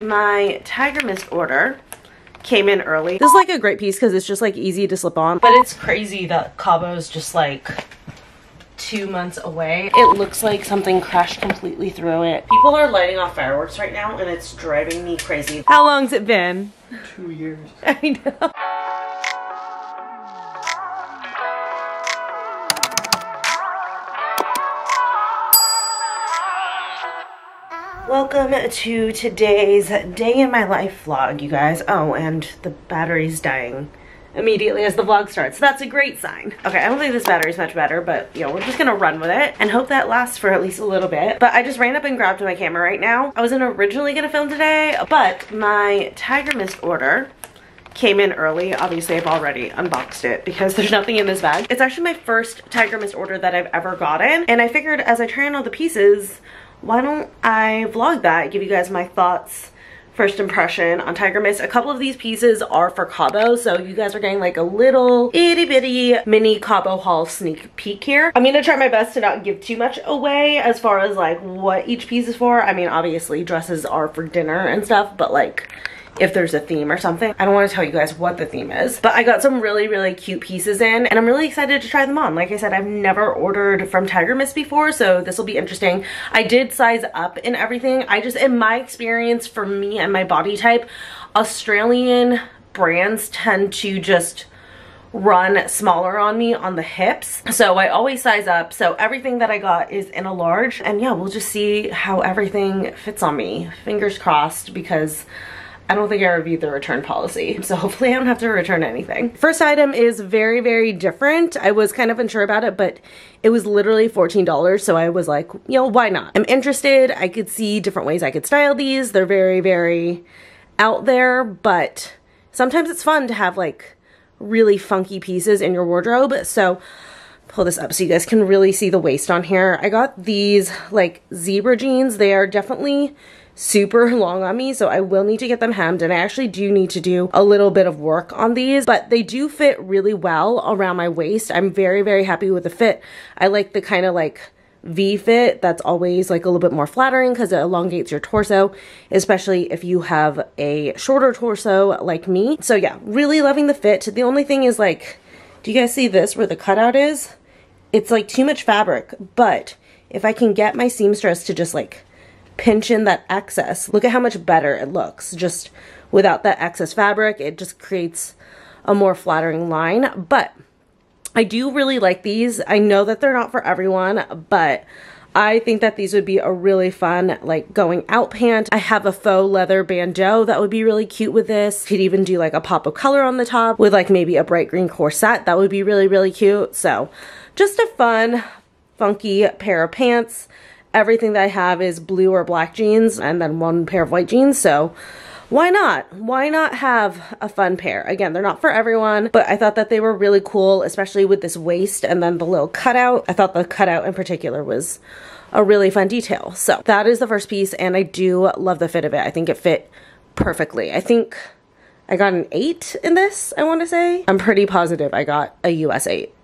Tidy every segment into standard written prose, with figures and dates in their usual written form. My Tiger Mist order came in early. This is like a great piece because it's just like easy to slip on. But it's crazy that Cabo's just like 2 months away. It looks like something crashed completely through it. People are lighting off fireworks right now and it's driving me crazy. How long's it been? 2 years. I know. Welcome to today's day in my life vlog, you guys. Oh, and the battery's dying immediately as the vlog starts. That's a great sign. Okay, I don't think this battery's much better, but you know, we're just gonna run with it and hope that lasts for at least a little bit. But I just ran up and grabbed my camera right now. I wasn't originally gonna film today, but my Tiger Mist order came in early. Obviously, I've already unboxed it because there's nothing in this bag. It's actually my first Tiger Mist order that I've ever gotten, and I figured as I try on all the pieces, why don't I vlog that, give you guys my thoughts, first impression on Tiger Mist. A couple of these pieces are for Cabo, so you guys are getting like a little itty bitty mini Cabo haul sneak peek here. I'm gonna try my best to not give too much away as far as like what each piece is for. I mean, obviously dresses are for dinner and stuff, but like if there's a theme or something, I don't want to tell you guys what the theme is. But I got some really cute pieces in and I'm really excited to try them on. Like I said, I've never ordered from Tiger Mist before, so this will be interesting. I did size up in everything. I just, in my experience, for me and my body type, Australian brands tend to just run smaller on me on the hips, so I always size up. So everything that I got is in a large, and yeah, we'll just see how everything fits on me. Fingers crossed, because I don't think I reviewed the return policy, so hopefully I don't have to return anything. First item is very different. I was kind of unsure about it, but it was literally $14, so I was like, you know, why not? I'm interested. I could see different ways I could style these. They're very out there, but sometimes it's fun to have like really funky pieces in your wardrobe. So pull this up so you guys can really see the waist on here. I got these like zebra jeans. They are definitely super long on me, so I will need to get them hemmed, and I actually do need to do a little bit of work on these, but they do fit really well around my waist. I'm very happy with the fit. I like the kind of like V fit that's always like a little bit more flattering because it elongates your torso, especially if you have a shorter torso like me. So yeah, really loving the fit. The only thing is, like, do you guys see this where the cutout is? It's like too much fabric, but if I can get my seamstress to just like pinch in that excess, look at how much better it looks. Just without that excess fabric, it just creates a more flattering line. But I do really like these. I know that they're not for everyone, but I think that these would be a really fun like going out pant. I have a faux leather bandeau that would be really cute with this. Could even do like a pop of color on the top with like maybe a bright green corset. That would be really cute. So just a fun, funky pair of pants. Everything that I have is blue or black jeans and then one pair of white jeans, so why not? Why not have a fun pair? Again, they're not for everyone, but I thought that they were really cool, especially with this waist and then the little cutout. I thought the cutout in particular was a really fun detail. So that is the first piece, and I do love the fit of it. I think it fit perfectly. I think I got an 8 in this, I want to say. I'm pretty positive I got a US 8.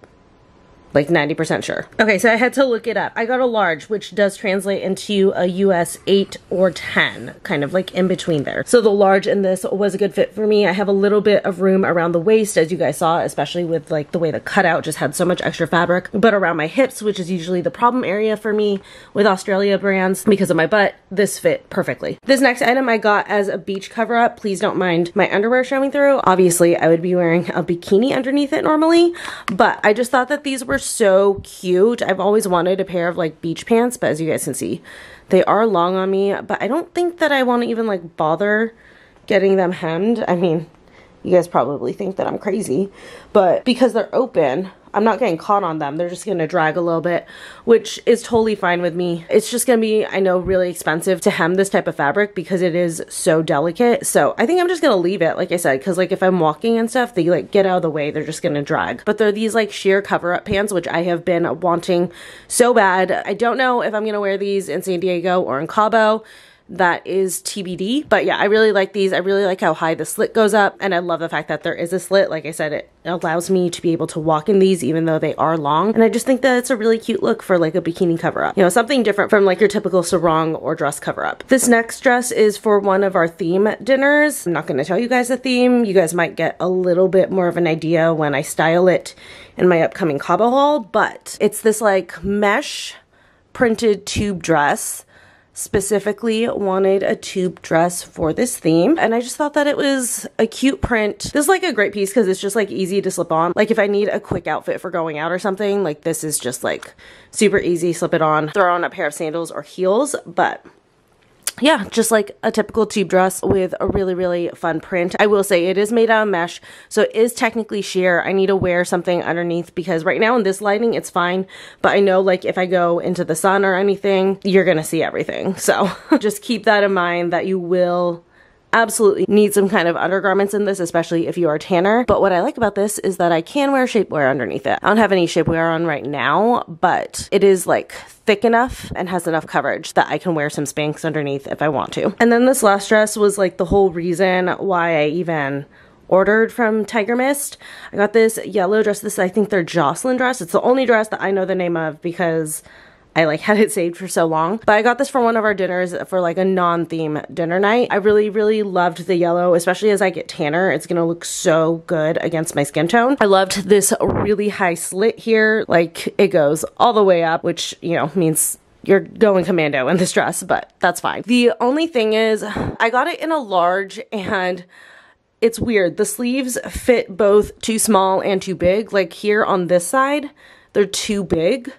Like 90% sure. Okay, so I had to look it up. I got a large, which does translate into a US 8 or 10, kind of like in between there. So the large in this was a good fit for me. I have a little bit of room around the waist, as you guys saw, especially with like the way the cutout just had so much extra fabric. But around my hips, which is usually the problem area for me with Australia brands because of my butt, this fit perfectly. This next item I got as a beach cover up. Please don't mind my underwear showing through. Obviously, I would be wearing a bikini underneath it normally, but I just thought that these were so cute. I've always wanted a pair of like beach pants, but as you guys can see, they are long on me, but I don't think that I want to even like bother getting them hemmed. I mean, you guys probably think that I'm crazy, but because they're open, I'm not getting caught on them. They're just gonna drag a little bit, which is totally fine with me. It's just gonna be, I know, really expensive to hem this type of fabric because it is so delicate. So I think I'm just gonna leave it, like I said, because like if I'm walking and stuff, they like get out of the way, they're just gonna drag. But they're these like sheer cover-up pants, which I have been wanting so bad. I don't know if I'm gonna wear these in San Diego or in Cabo. that is TBD. But yeah, I really like these. I really like how high the slit goes up, and I love the fact that there is a slit. Like I said, it allows me to be able to walk in these even though they are long, and I just think that it's a really cute look for like a bikini cover up. You know, something different from like your typical sarong or dress cover up. This next dress is for one of our theme dinners. I'm not going to tell you guys the theme. You guys might get a little bit more of an idea when I style it in my upcoming Cabo haul, but it's this like mesh printed tube dress. Specifically wanted a tube dress for this theme, and I just thought that it was a cute print. This is like a great piece because it's just like easy to slip on. Like if I need a quick outfit for going out or something, like this is just like super easy, slip it on, throw on a pair of sandals or heels. But yeah, just like a typical tube dress with a really, really fun print. I will say it is made out of mesh, so it is technically sheer. I need to wear something underneath because right now in this lighting, it's fine. But I know like if I go into the sun or anything, you're gonna see everything. So just keep that in mind that you will absolutely need some kind of undergarments in this, especially if you are tanner. But what I like about this is that I can wear shapewear underneath it. I don't have any shapewear on right now, but it is like thick enough and has enough coverage that I can wear some Spanx underneath if I want to. And then this last dress was like the whole reason why I even ordered from Tiger Mist. I got this yellow dress. This, I think, their Jocelyn dress. It's the only dress that I know the name of because I like had it saved for so long. But I got this for one of our dinners for like a non-theme dinner night. I really, really loved the yellow, especially as I get tanner. It's gonna look so good against my skin tone. I loved this really high slit here. Like it goes all the way up, which, you know, means you're going commando in this dress, but that's fine. The only thing is I got it in a large, and it's weird. The sleeves fit both too small and too big. Like here on this side, they're too big.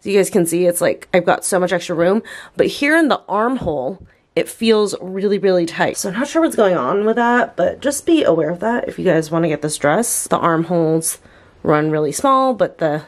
So you guys can see it's like I've got so much extra room, but here in the armhole it feels really, really tight. So I'm not sure what's going on with that, but just be aware of that if you guys want to get this dress. The armholes run really small, but the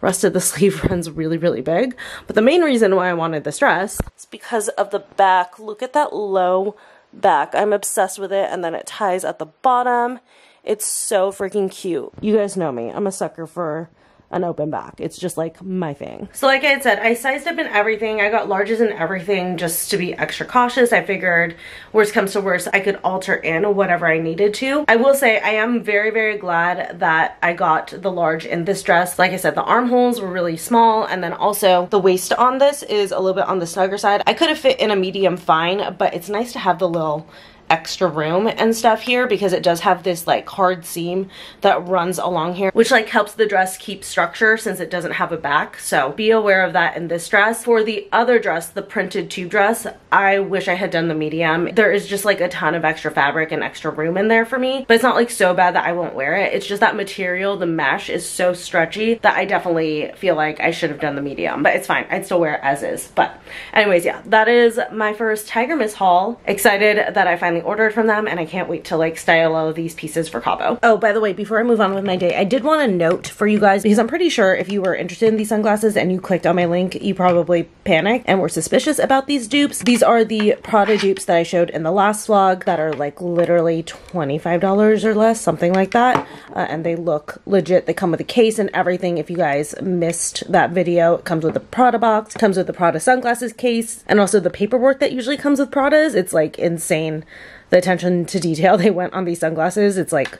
rest of the sleeve runs really, really big. But the main reason why I wanted this dress is because of the back. Look at that low back. I'm obsessed with it, and then it ties at the bottom. It's so freaking cute. You guys know me. I'm a sucker for an open back. It's just like my thing. So like I had said, I sized up in everything. I got larges in everything just to be extra cautious. I figured worst comes to worst, I could alter in whatever I needed to. I will say I am very, very glad that I got the large in this dress. Like I said, the armholes were really small, and then also the waist on this is a little bit on the snugger side. I could have fit in a medium fine, but it's nice to have the little extra room and stuff here because it does have this like hard seam that runs along here, which like helps the dress keep structure since it doesn't have a back. So be aware of that in this dress. For the other dress, the printed tube dress, I wish I had done the medium. There is just like a ton of extra fabric and extra room in there for me, but it's not like so bad that I won't wear it. It's just that material, the mesh, is so stretchy that I definitely feel like I should have done the medium, but it's fine. I'd still wear it as is. But anyways, yeah, that is my first Tiger Mist haul. Excited that I finally ordered from them, and I can't wait to like style all these pieces for Cabo. Oh, by the way, before I move on with my day, I did want to note for you guys, because I'm pretty sure if you were interested in these sunglasses and you clicked on my link, you probably panicked and were suspicious about these dupes. These are the Prada dupes that I showed in the last vlog that are like literally $25 or less, something like that, and they look legit. They come with a case and everything. If you guys missed that video, it comes with the Prada box, it comes with the Prada sunglasses case, and also the paperwork that usually comes with Pradas. It's like insane the attention to detail they went on these sunglasses. It's like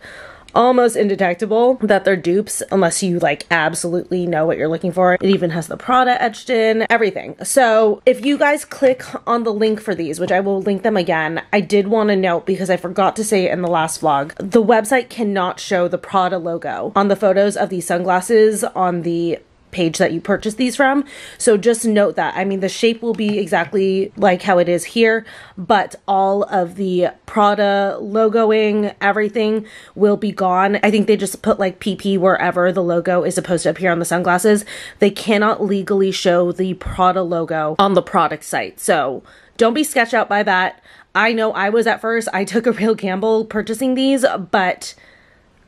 almost indetectable that they're dupes unless you like absolutely know what you're looking for. It even has the Prada etched in, everything. So if you guys click on the link for these, which I will link them again, I did want to note, because I forgot to say it in the last vlog, the website cannot show the Prada logo on the photos of these sunglasses on the page that you purchased these from. So just note that. I mean, the shape will be exactly like how it is here, but all of the Prada logoing, everything will be gone. I think they just put like PP wherever the logo is supposed to appear on the sunglasses. They cannot legally show the Prada logo on the product site. So don't be sketched out by that. I know I was at first. I took a real gamble purchasing these, but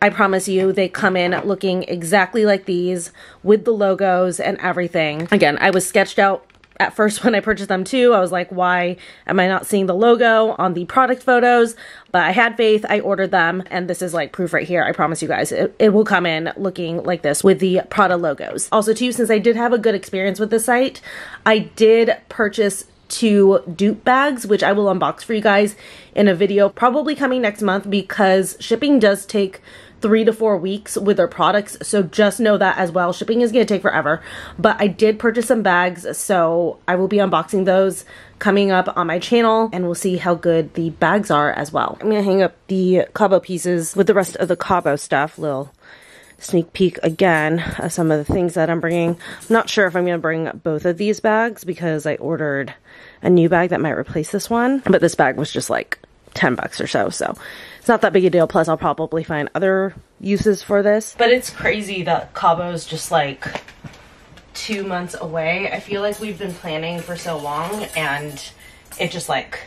I promise you they come in looking exactly like these with the logos and everything. Again, I was sketched out at first when I purchased them too. I was like, why am I not seeing the logo on the product photos? But I had faith, I ordered them, and this is like proof right here. I promise you guys, it will come in looking like this with the Prada logos. Also too, since I did have a good experience with this site, I did purchase to dupe bags, which I will unbox for you guys in a video probably coming next month, because shipping does take 3 to 4 weeks with their products, so just know that as well. Shipping is going to take forever, but I did purchase some bags, so I will be unboxing those coming up on my channel, and we'll see how good the bags are as well. I'm going to hang up the Cabo pieces with the rest of the Cabo stuff. Little sneak peek again of some of the things that I'm bringing. I'm not sure if I'm going to bring both of these bags because I ordered a new bag that might replace this one, but this bag was just like $10 or so, so it's not that big a deal. Plus I'll probably find other uses for this. But it's crazy that Cabo's just like 2 months away. I feel like we've been planning for so long and it just like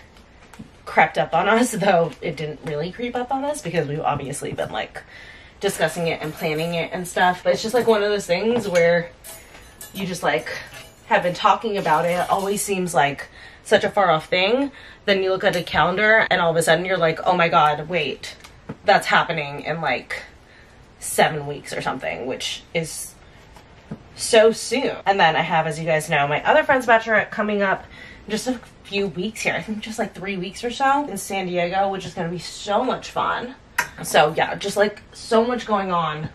crept up on us, though it didn't really creep up on us because we've obviously been like discussing it and planning it and stuff. But it's just like one of those things where you just like have been talking about it. It always seems like such a far off thing. Then you look at the calendar and all of a sudden you're like, oh my god, wait, that's happening in like 7 weeks or something, which is so soon. And then I have, as you guys know, my other friend's bachelorette coming up in just a few weeks here. I think just like 3 weeks or so in San Diego, which is gonna be so much fun. So yeah, just like so much going on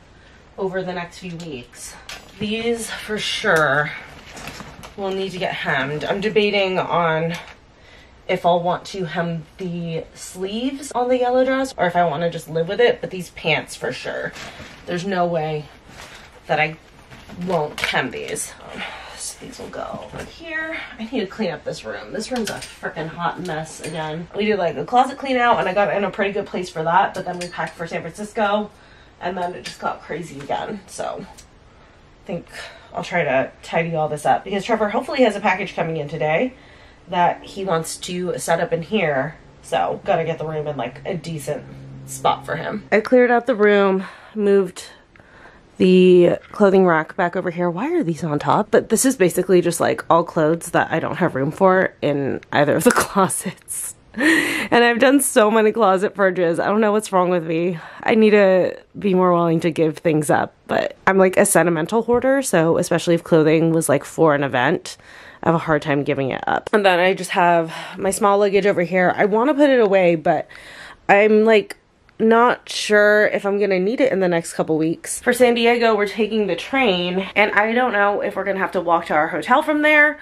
over the next few weeks. These for sure we'll need to get hemmed. I'm debating on if I'll want to hem the sleeves on the yellow dress or if I want to just live with it, but these pants for sure. There's no way that I won't hem these. So these will go over here. I need to clean up this room. This room's a freaking hot mess again. We did like a closet clean out and I got in a pretty good place for that, but then we packed for San Francisco and then it just got crazy again, so I think I'll try to tidy all this up because Trevor hopefully has a package coming in today that he wants to set up in here. So gotta get the room in like a decent spot for him. I cleared out the room, moved the clothing rack back over here. Why are these on top? But this is basically just like all clothes that I don't have room for in either of the closets. And I've done so many closet purges. I don't know what's wrong with me. I need to be more willing to give things up, but I'm like a sentimental hoarder, so especially if clothing was like for an event, I have a hard time giving it up. And then I just have my small luggage over here. I want to put it away, but I'm like not sure if I'm gonna need it in the next couple weeks. For San Diego, we're taking the train, and I don't know if we're gonna have to walk to our hotel from there,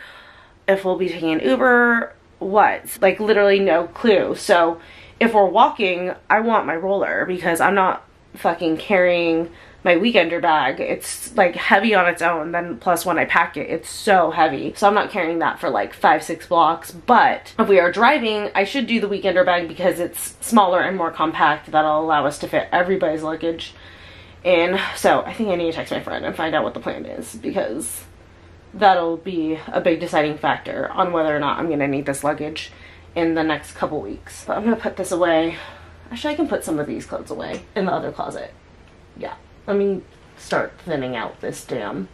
if we'll be taking an Uber, what, like literally no clue. So if we're walking, I want my roller because I'm not fucking carrying my weekender bag. It's like heavy on its own, then plus when I pack it, it's so heavy, so I'm not carrying that for like 5-6 blocks. But if we are driving, I should do the weekender bag because it's smaller and more compact. That'll allow us to fit everybody's luggage in. So I think I need to text my friend and find out what the plan is, because that'll be a big deciding factor on whether or not I'm gonna need this luggage in the next couple weeks. But I'm gonna put this away. Actually, I can put some of these clothes away in the other closet. Yeah, let me start thinning out this damn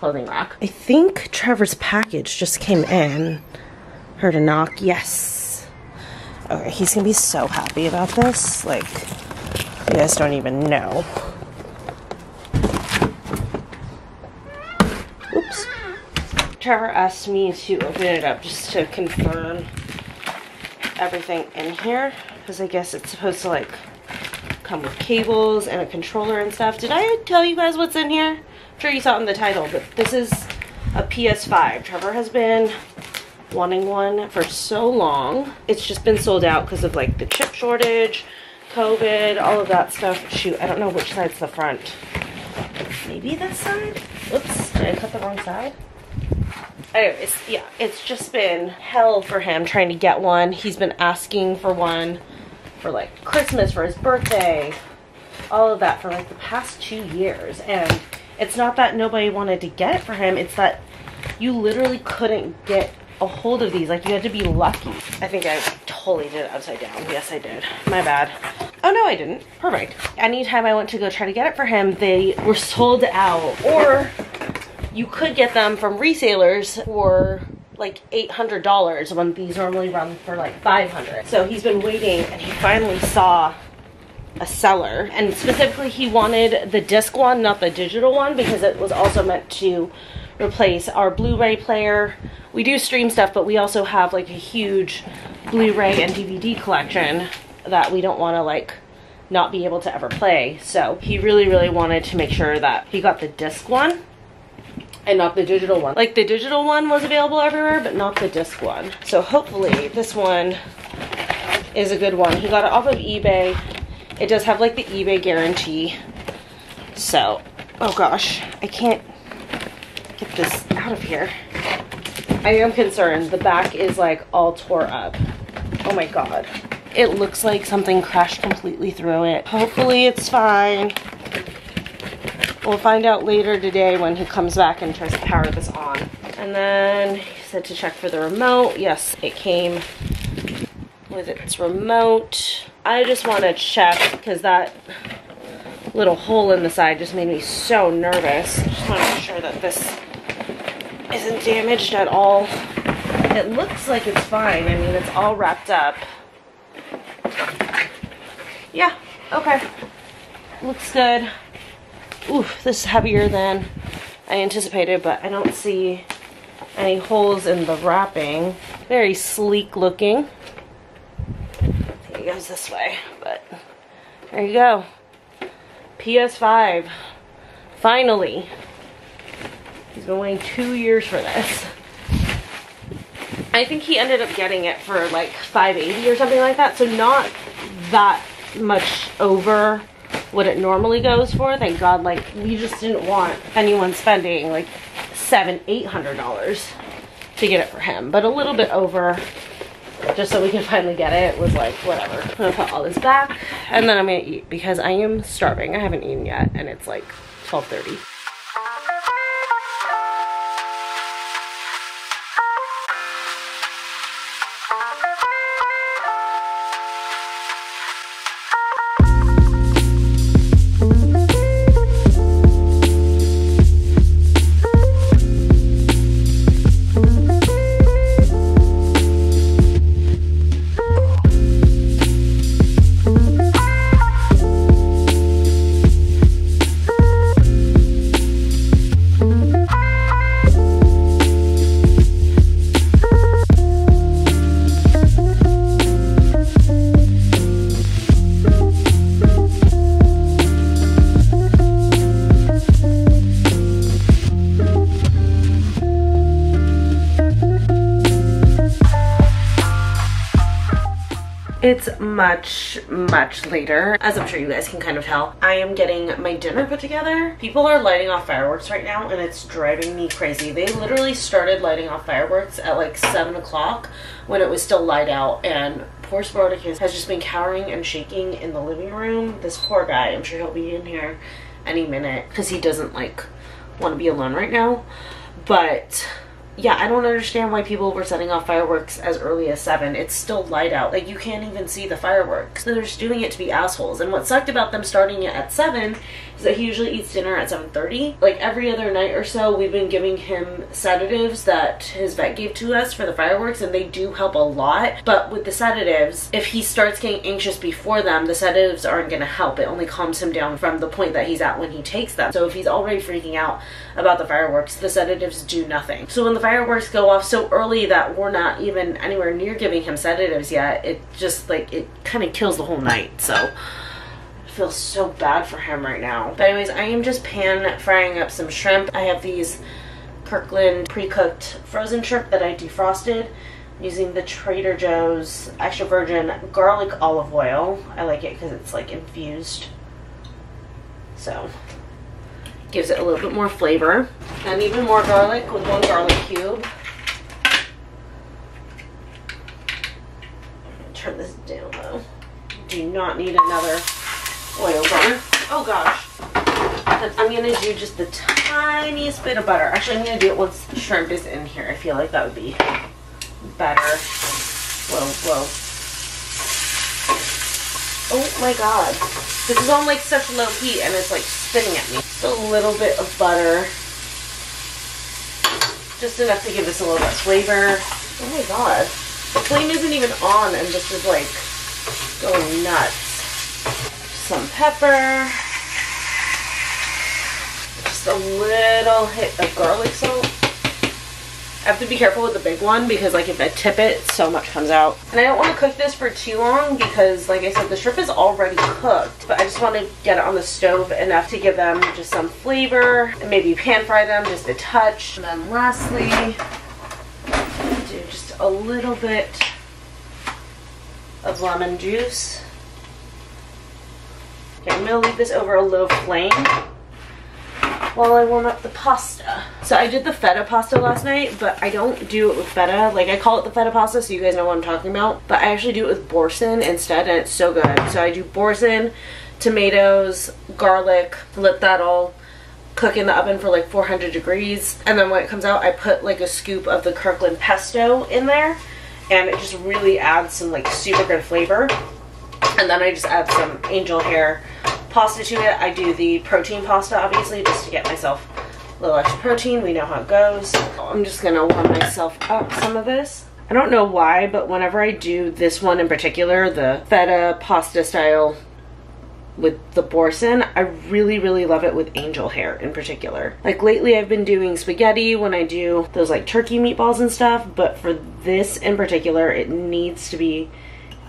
clothing rack. I think Trevor's package just came in. Heard a knock, yes. Okay, he's gonna be so happy about this. Like, you guys don't even know. Oops. Trevor asked me to open it up just to confirm everything in here, because I guess it's supposed to like come with cables and a controller and stuff. Did I tell you guys what's in here? I'm sure you saw it in the title, but this is a PS5. Trevor has been wanting one for so long. It's just been sold out because of like the chip shortage, COVID, all of that stuff. Shoot, I don't know which side's the front. Maybe this side? Whoops, did I cut the wrong side? Anyways, yeah, it's just been hell for him trying to get one. He's been asking for one for like Christmas, for his birthday, all of that for like the past 2 years. And it's not that nobody wanted to get it for him, it's that you literally couldn't get a hold of these. Like, you had to be lucky. I think I totally did it upside down. Yes, I did. My bad. Oh no, I didn't. Perfect. Anytime I went to go try to get it for him, they were sold out, or you could get them from resellers for like $800 when these normally run for like $500. So he's been waiting, and he finally saw a seller, and specifically he wanted the disc one, not the digital one, because it was also meant to replace our Blu-ray player. We do stream stuff, but we also have like a huge Blu-ray and DVD collection that we don't want to like not be able to ever play. So he really, really wanted to make sure that he got the disc one and not the digital one. Like the digital one was available everywhere, but not the disc one. So hopefully this one is a good one. He got it off of eBay. It does have like the eBay guarantee. So, oh gosh, I can't get this out of here. I am concerned. The back is like all tore up. Oh my God. It looks like something crashed completely through it. Hopefully it's fine. We'll find out later today when he comes back and tries to power this on. And then he said to check for the remote. Yes, it came with its remote. I just want to check because that little hole in the side just made me so nervous. Just want to make sure that this isn't damaged at all. It looks like it's fine. I mean, it's all wrapped up. Yeah, okay, looks good. Oof, this is heavier than I anticipated, but I don't see any holes in the wrapping. Very sleek looking. I think it goes this way, but there you go. PS5, finally. He's been waiting 2 years for this. I think he ended up getting it for like $580 or something like that, so not that much over what it normally goes for. Thank God, like, we just didn't want anyone spending like $700-800 to get it for him, but a little bit over just so we can finally get it was like whatever. I'm gonna put all this back and then I'm gonna eat because I am starving. I haven't eaten yet and it's like 12:30. It's much later, as I'm sure you guys can kind of tell. I am getting my dinner put together. People are lighting off fireworks right now and it's driving me crazy. They literally started lighting off fireworks at like 7 o'clock when it was still light out, and poor Spartacus has just been cowering and shaking in the living room. This poor guy, I'm sure he'll be in here any minute because he doesn't like want to be alone right now. But yeah, I don't understand why people were setting off fireworks as early as 7. It's still light out. Like, you can't even see the fireworks. So they're just doing it to be assholes. And what sucked about them starting it at 7 is that he usually eats dinner at 7:30. Like, every other night or so, we've been giving him sedatives that his vet gave to us for the fireworks, and they do help a lot. But with the sedatives, if he starts getting anxious before them, the sedatives aren't going to help. It only calms him down from the point that he's at when he takes them. So if he's already freaking out about the fireworks, the sedatives do nothing. So when the fireworks go off so early that we're not even anywhere near giving him sedatives yet, it just like, it kind of kills the whole night. So I feel so bad for him right now. But anyways, I am just pan frying up some shrimp. I have these Kirkland pre-cooked frozen shrimp that I defrosted using the Trader Joe's extra virgin garlic olive oil. I like it because it's like infused, so gives it a little bit more flavor. And even more garlic with one garlic cube. Turn this down low. Do not need another oil burner. Oh gosh. And I'm gonna do just the tiniest bit of butter. Actually, I'm gonna do it once the shrimp is in here. I feel like that would be better. Whoa. Oh my God. This is on like such low heat and it's like spinning at me. Just a little bit of butter. Just enough to give this a little bit of flavor. Oh my God. The flame isn't even on and this is like going nuts. Some pepper. Just a little hit of garlic salt. I have to be careful with the big one because like if I tip it, so much comes out. And I don't want to cook this for too long because like I said, the shrimp is already cooked, but I just want to get it on the stove enough to give them just some flavor and maybe pan fry them just a touch. And then lastly, do just a little bit of lemon juice. Okay, I'm going to leave this over a low flame while I warm up the pasta. So I did the feta pasta last night, but I don't do it with feta. Like I call it the feta pasta so you guys know what I'm talking about, but I actually do it with boursin instead and it's so good. So I do boursin, tomatoes, garlic, let that all cook in the oven for like 400 degrees. And then when it comes out, I put like a scoop of the Kirkland pesto in there and it just really adds some like super good flavor. And then I just add some angel hair pasta to it. I do the protein pasta obviously just to get myself a little extra protein. We know how it goes. I'm just gonna warm myself up some of this. I don't know why, but whenever I do this one in particular, the feta pasta style with the boursin, I really love it with angel hair in particular. Like lately I've been doing spaghetti when I do those like turkey meatballs and stuff, but for this in particular it needs to be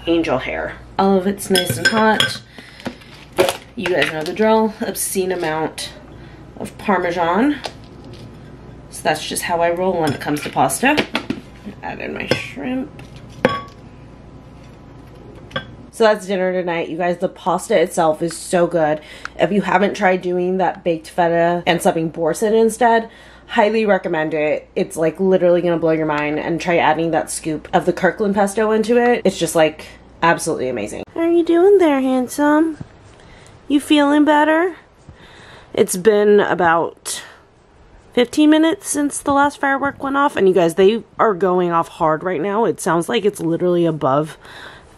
angel hair. All of it's nice and hot. You guys know the drill. Obscene amount of Parmesan. So that's just how I roll when it comes to pasta. Add in my shrimp. So that's dinner tonight, you guys. The pasta itself is so good. If you haven't tried doing that baked feta and stuffing boursin instead, highly recommend it. It's like literally gonna blow your mind. And try adding that scoop of the Kirkland pesto into it. It's just like absolutely amazing. How are you doing there, handsome? You feeling better? It's been about 15 minutes since the last firework went off, and you guys, they are going off hard right now. It sounds like it's literally above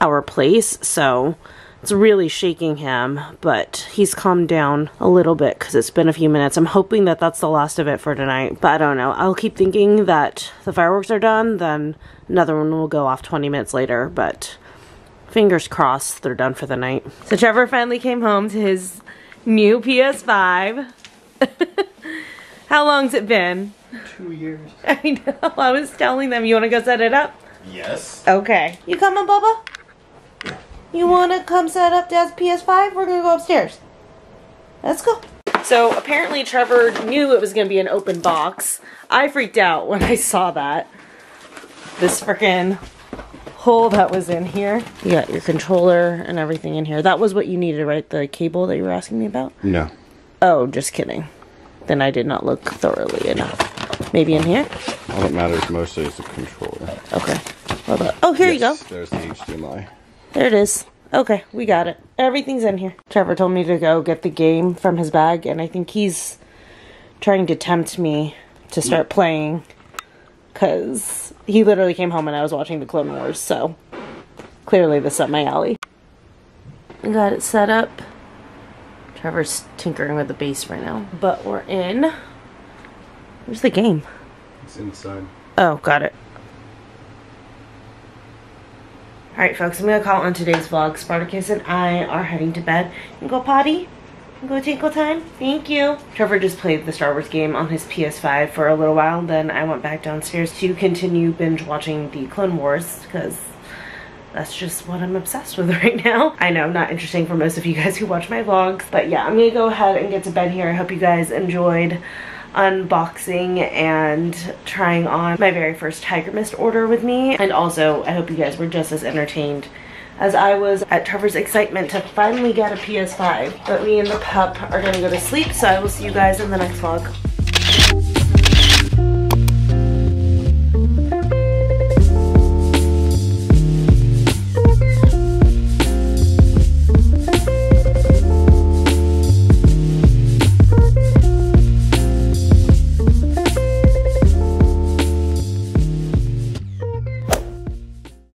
our place, so it's really shaking him, but he's calmed down a little bit because it's been a few minutes. I'm hoping that that's the last of it for tonight, but I don't know. I'll keep thinking that the fireworks are done, then another one will go off 20 minutes later, but fingers crossed they're done for the night. So Trevor finally came home to his new PS5. How long's it been? 2 years. I know. I was telling them. You want to go set it up? Yes. Okay. You coming, Bubba? You want to come set up Dad's PS5? We're going to go upstairs. Let's go. So apparently Trevor knew it was going to be an open box. I freaked out when I saw that. This frickin' hole that was in here. You got your controller and everything in here. That was what you needed, right? The cable that you were asking me about? No. Oh, just kidding. Then I did not look thoroughly enough. Maybe in here? All that matters mostly is the controller. Okay. Oh, here you go. There's the HDMI. There it is. Okay, we got it. Everything's in here. Trevor told me to go get the game from his bag, and I think he's trying to tempt me to start playing. Because he literally came home and I was watching the Clone Wars, so clearly this is up my alley. I got it set up. Trevor's tinkering with the base right now, but we're in. Where's the game? It's inside. Oh, got it. Alright folks, I'm going to call it on today's vlog. Spartacus and I are heading to bed. You can go potty. Go tinkle time. Thank you. Trevor just played the Star Wars game on his PS5 for a little while. Then I went back downstairs to continue binge watching the Clone Wars because that's just what I'm obsessed with right now. I know, not interesting for most of you guys who watch my vlogs. But yeah, I'm going to go ahead and get to bed here. I hope you guys enjoyed unboxing and trying on my very first Tiger Mist order with me. And also, I hope you guys were just as entertained as I was at Trevor's excitement to finally get a PS5. But me and the pup are gonna go to sleep, so I will see you guys in the next vlog.